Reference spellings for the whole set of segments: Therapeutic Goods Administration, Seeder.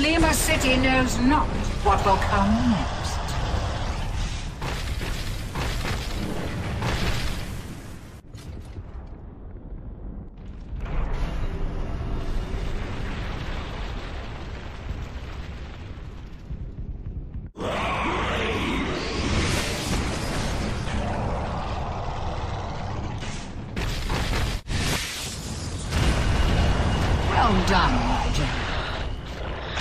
Lima City knows not what will come next. Well done, my general.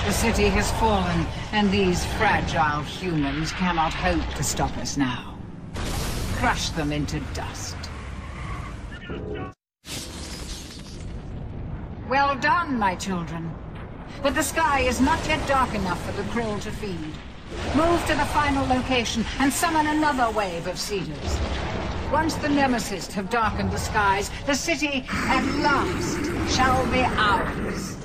The city has fallen, and these fragile humans cannot hope to stop us now. Crush them into dust. Well done, my children. But the sky is not yet dark enough for the krill to feed. Move to the final location and summon another wave of seeders. Once the Nemesis have darkened the skies, the city at last shall be ours.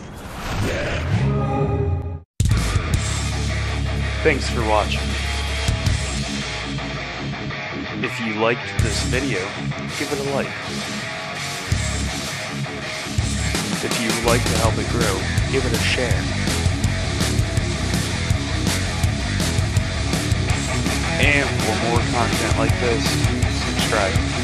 Thanks for watching. If you liked this video, give it a like. If you'd like to help it grow, give it a share. And for more content like this, subscribe.